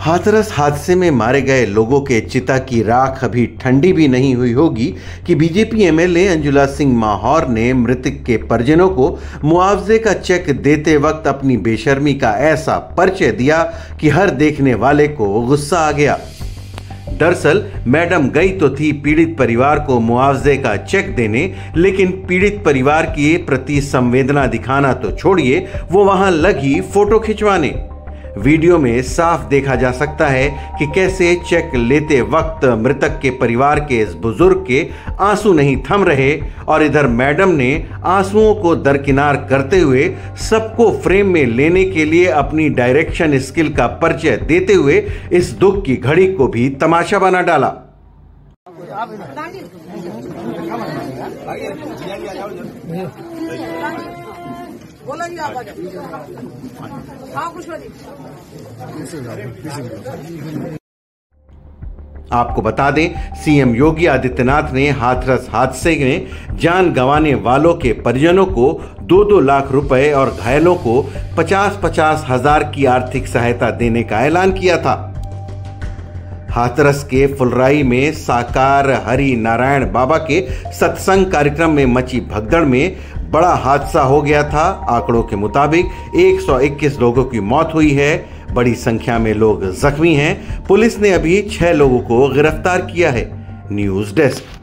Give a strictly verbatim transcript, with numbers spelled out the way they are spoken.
हाथरस हादसे में मारे गए लोगों के चिता की राख अभी ठंडी भी नहीं हुई होगी कि बीजेपी एमएलए अंजुला सिंह माहौर ने मृतक के परिजनों को मुआवजे का चेक देते वक्त अपनी बेशर्मी का ऐसा परिचय दिया कि हर देखने वाले को गुस्सा आ गया। दरअसल मैडम गई तो थी पीड़ित परिवार को मुआवजे का चेक देने, लेकिन पीड़ित परिवार के प्रति संवेदना दिखाना तो छोड़िए, वो वहां लगी फोटो खिंचवाने। वीडियो में साफ देखा जा सकता है कि कैसे चेक लेते वक्त मृतक के परिवार के इस बुजुर्ग के आंसू नहीं थम रहे और इधर मैडम ने आंसुओं को दरकिनार करते हुए सबको फ्रेम में लेने के लिए अपनी डायरेक्शन स्किल का परिचय देते हुए इस दुख की घड़ी को भी तमाशा बना डाला। बोला ही आप हाँ कुछ नहीं। आपको बता दें, सीएम योगी आदित्यनाथ ने हाथरस हादसे में जान गंवाने वालों के परिजनों को दो दो लाख रुपए और घायलों को पचास पचास हजार की आर्थिक सहायता देने का ऐलान किया था। हाथरस के फुलराई में साकार हरि नारायण बाबा के सत्संग कार्यक्रम में मची भगदड़ में बड़ा हादसा हो गया था। आंकड़ों के मुताबिक एक सौ इक्कीस लोगों की मौत हुई है, बड़ी संख्या में लोग जख्मी हैं। पुलिस ने अभी छह लोगों को गिरफ्तार किया है। News desk.